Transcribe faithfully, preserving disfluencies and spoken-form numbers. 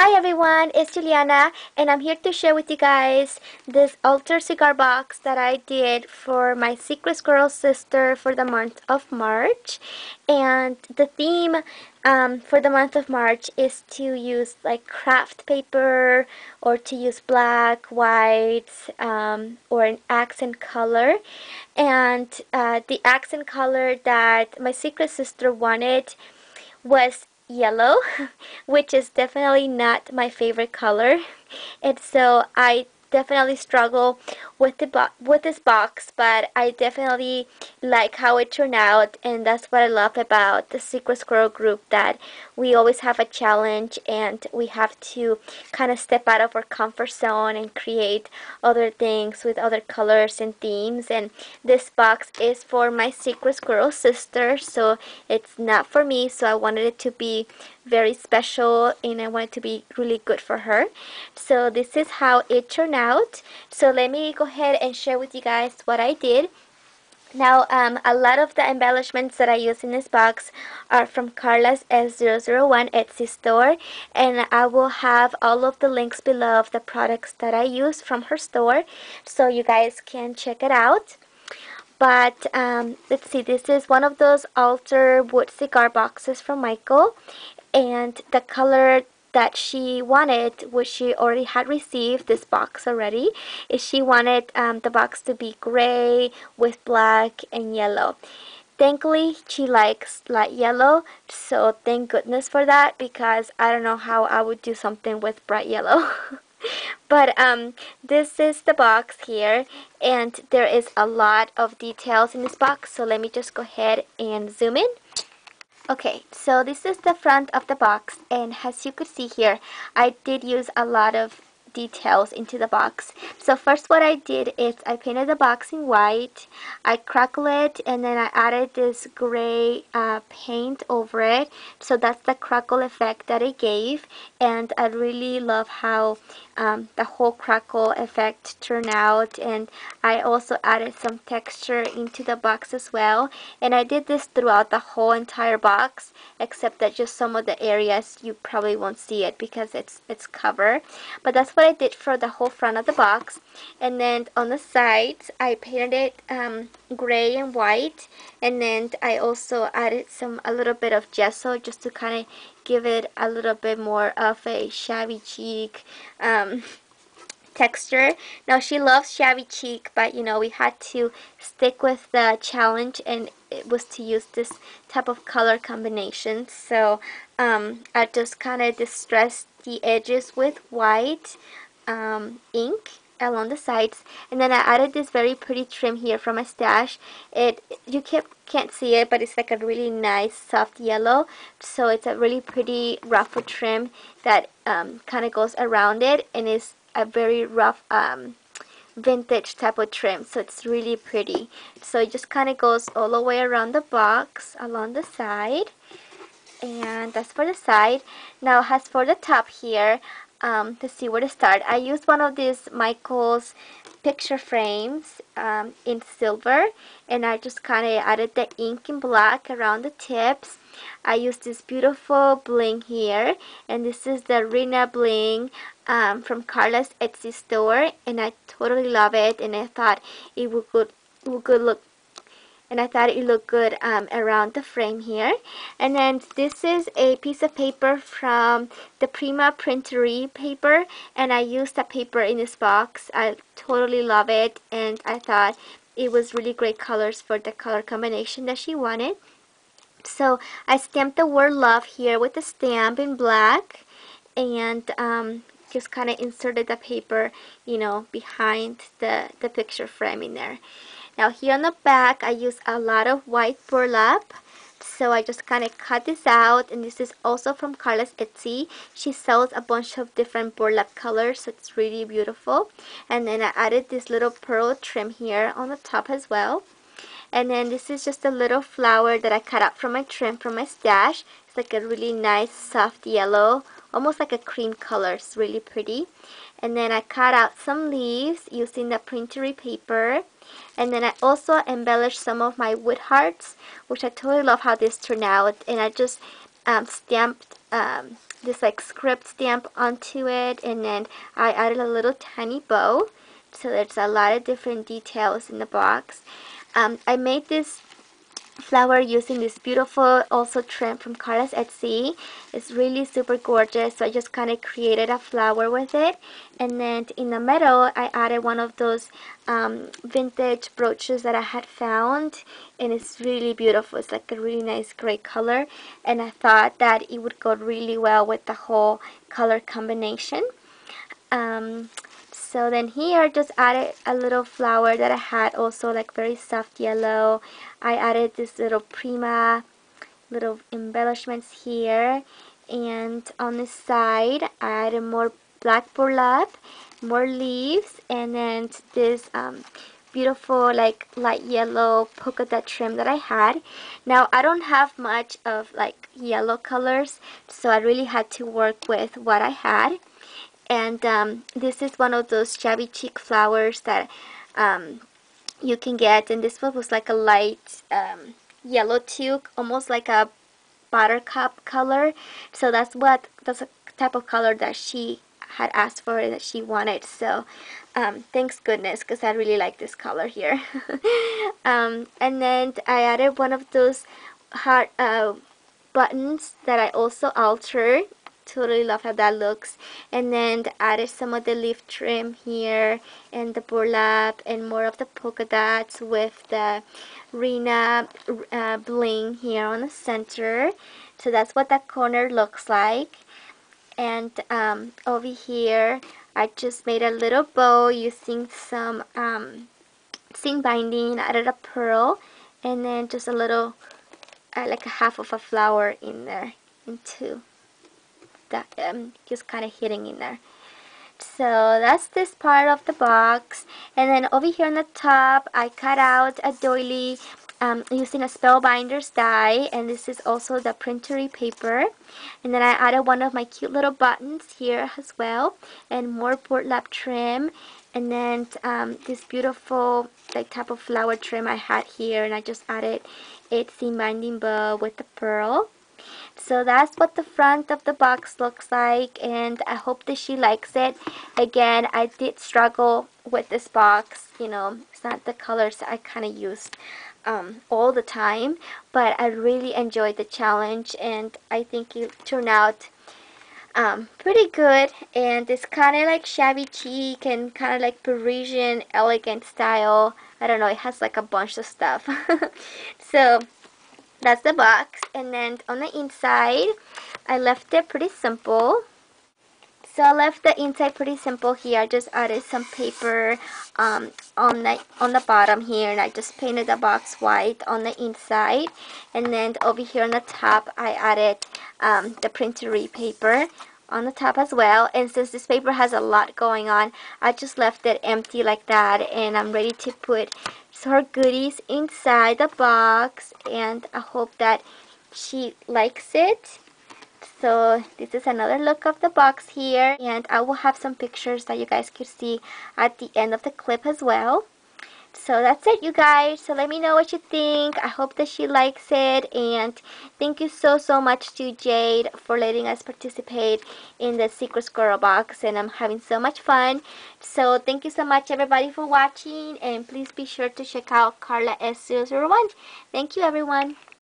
Hi everyone, it's Juliana and I'm here to share with you guys this altar cigar box that I did for my Secret Squirrel Sister for the month of March. And the theme um, for the month of March is to use like craft paper or to use black, white, um, or an accent color. And uh, the accent color that my Secret Sister wanted was yellow, which is definitely not my favorite color, and so I definitely struggle with the bo with this box, but I definitely like how it turned out, and that's what I love about the Secret Squirrel group, that we always have a challenge and we have to kind of step out of our comfort zone and create other things with other colors and themes. And this box is for my Secret Squirrel Sister, so it's not for me, so I wanted it to be very special and I want it to be really good for her. So this is how it turned out. So let me go ahead and share with you guys what I did. Now um, a lot of the embellishments that I use in this box are from karlas zero zero one Etsy store, and I will have all of the links below of the products that I use from her store so you guys can check it out. But um, let's see, this is one of those altar wood cigar boxes from Michael, and the color that she wanted, which she already had received this box already, is she wanted um, the box to be gray with black and yellow. Thankfully, she likes light yellow, so thank goodness for that, because I don't know how I would do something with bright yellow. But um, this is the box here, and there is a lot of details in this box, so let me just go ahead and zoom in. Okay, so this is the front of the box, and as you could see here, I did use a lot of details into the box. So first what I did is I painted the box in white, I crackle it, and then I added this gray uh, paint over it, so that's the crackle effect that it gave. And I really love how um, the whole crackle effect turned out, and I also added some texture into the box as well. And I did this throughout the whole entire box, except that just some of the areas you probably won't see it because it's it's covered, but that's what I did for the whole front of the box. And then on the sides I painted it um, gray and white, and then I also added some a little bit of gesso just to kind of give it a little bit more of a shabby chic um, texture. Now she loves shabby chic, but you know, we had to stick with the challenge, and it was to use this type of color combination. So um, I just kind of distressed the edges with white um, ink along the sides, and then I added this very pretty trim here from my stash. It you can't, can't see it, but it's like a really nice soft yellow, so it's a really pretty ruffle trim that um, kind of goes around it, and is a very rough um, vintage type of trim, so it's really pretty. So it just kind of goes all the way around the box along the side, and that's for the side. Now as for the top here, um, to see where to start, I used one of these Michael's picture frames um, in silver, and I just kind of added the ink in black around the tips. I used this beautiful bling here, and this is the Rena bling um, from Karla's Etsy store, and I totally love it, and I thought it would good, would good look and I thought it looked good um, around the frame here. And then this is a piece of paper from the Prima Printery paper, and I used that paper in this box. I totally love it, and I thought it was really great colors for the color combination that she wanted. So I stamped the word love here with a stamp in black, and um, just kind of inserted the paper, you know, behind the, the picture frame in there. Now here on the back, I use a lot of white burlap, so I just kind of cut this out, and this is also from Karla's Etsy. She sells a bunch of different burlap colors, so it's really beautiful. And then I added this little pearl trim here on the top as well. And then this is just a little flower that I cut out from my trim from my stash. It's like a really nice soft yellow, almost like a cream color. It's really pretty. And then I cut out some leaves using the printery paper. And then I also embellished some of my wood hearts, which I totally love how this turned out. And I just um, stamped um, this like script stamp onto it, and then I added a little tiny bow. So there's a lot of different details in the box. Um, I made this flower using this beautiful also trim from Karlas Etsy. It's really super gorgeous, so I just kind of created a flower with it. And then in the middle I added one of those um, vintage brooches that I had found, and it's really beautiful. It's like a really nice gray color, and I thought that it would go really well with the whole color combination. Um, So then here I just added a little flower that I had also, like very soft yellow. I added this little Prima little embellishments here, and on the side I added more black burlap, more leaves, and then this um, beautiful like light yellow polka dot trim that I had. Now I don't have much of like yellow colors, so I really had to work with what I had. And um, this is one of those shabby chic flowers that um, you can get, and this one was like a light um, yellow too, almost like a buttercup color. So that's what that's a type of color that she had asked for and that she wanted. So um, thanks goodness, because I really like this color here. um, and then I added one of those heart uh, buttons that I also altered. Totally love how that looks. And then added some of the leaf trim here and the burlap and more of the polka dots with the Rena uh, bling here on the center. So that's what that corner looks like. And um, over here I just made a little bow using some um, seam binding, added a pearl, and then just a little uh, like a half of a flower in there into that um, just kind of hitting in there. So that's this part of the box. And then over here on the top I cut out a doily um, using a Spellbinders die, and this is also the Printery paper. And then I added one of my cute little buttons here as well, and more burlap trim, and then um, this beautiful like type of flower trim I had here, and I just added a seam binding bow with the pearl. So that's what the front of the box looks like, and I hope that she likes it. Again, I did struggle with this box, you know, it's not the colors I kind of used um, all the time, but I really enjoyed the challenge, and I think it turned out um, pretty good. And it's kind of like shabby chic and kind of like Parisian elegant style. I don't know, it has like a bunch of stuff. So that's the box. And then on the inside I left it pretty simple. So I left the inside pretty simple here. I just added some paper um, on the on the bottom here, and I just painted the box white on the inside. And then over here on the top I added um, the Printery paper on the top as well. And since this paper has a lot going on, I just left it empty like that, and I'm ready to put her goodies inside the box, and I hope that she likes it. So this is another look of the box here, and I will have some pictures that you guys could see at the end of the clip as well. So that's it, you guys. So let me know what you think. I hope that she likes it, and thank you so so much to Jade for letting us participate in the Secret Squirrel box, and I'm having so much fun. So thank you so much everybody for watching, and please be sure to check out karlas zero zero one. Thank you everyone.